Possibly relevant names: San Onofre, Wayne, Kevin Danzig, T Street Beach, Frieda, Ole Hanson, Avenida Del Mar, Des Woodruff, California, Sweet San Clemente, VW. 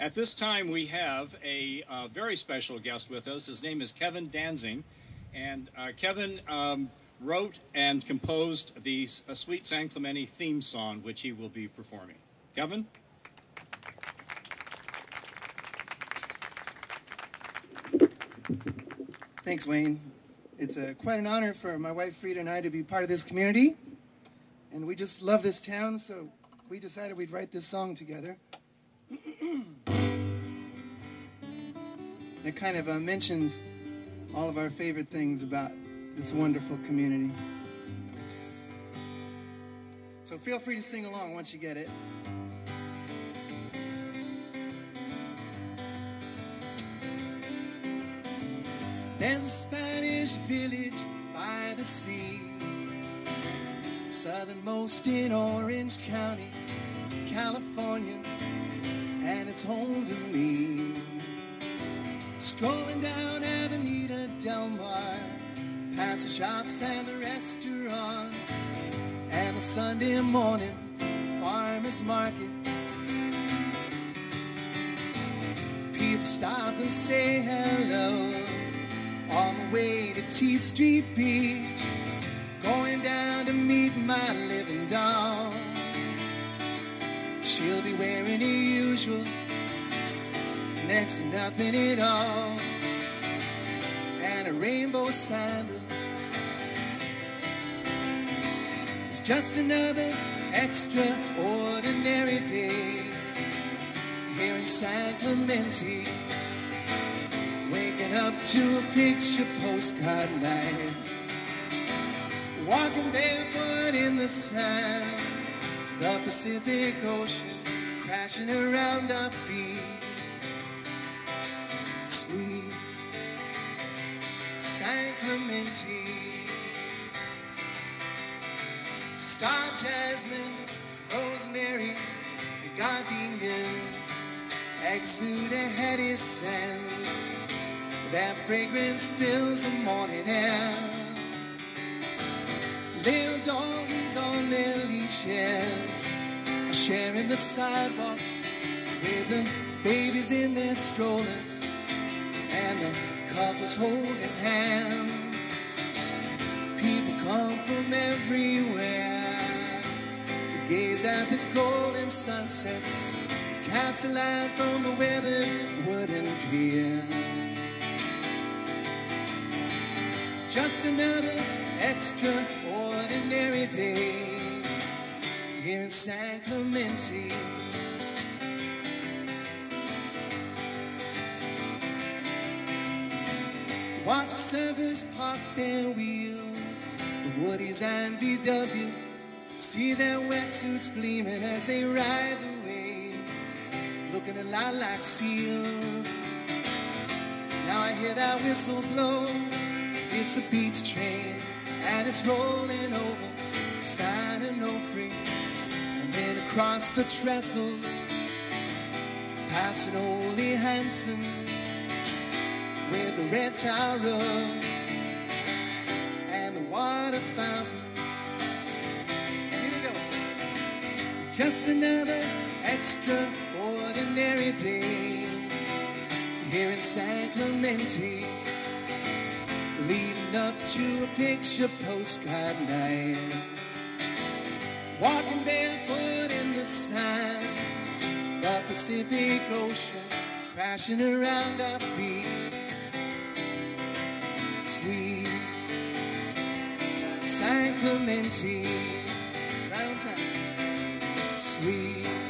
At this time, we have a very special guest with us. His name is Kevin Danzig, and Kevin wrote and composed the Sweet San Clemente theme song, which he will be performing. Kevin? Thanks, Wayne. It's quite an honor for my wife Frieda and I to be part of this community. And we just love this town, so we decided we'd write this song together. That kind of mentions all of our favorite things about this wonderful community. So feel free to sing along once you get it. There's a Spanish village by the sea, southernmost in Orange County, California, and it's home to me. Strolling down Avenida Del Mar, past the shops and the restaurants, and the Sunday morning farmer's market. People stop and say hello on the way to T Street Beach, going down to meet my living doll. She'll be wearing the usual, next to nothing at all, and a rainbow signboard. It's just another extraordinary day here in San Clemente, waking up to a picture postcard night, walking barefoot in the sand, the Pacific Ocean crashing around our feet. Sweet San Clemente, star jasmine, rosemary, gardenias exude a heady scent. Their fragrance fills the morning air. Little dogs on their leashes are sharing the sidewalk with the babies in their strollers, and the couples holding hands. People come from everywhere to gaze at the golden sunsets that cast a light from the weathered wooden pier. Just another extraordinary day here in San Clemente. Watch the surfers park their wheels, the Woodies and VWs, see their wetsuits gleaming as they ride the waves, looking a lot like seals. Now I hear that whistle blow, it's a beach train, and it's rolling over San Onofre, and then across the trestles, passing Ole Hanson, with the red tile roofs and the water fountain. Here we go. Just another extraordinary day here in San Clemente, leading up to a picture postcard night, walking barefoot in the sand, the Pacific Ocean crashing around our feet. Sweet San Clemente, right on time. Sweet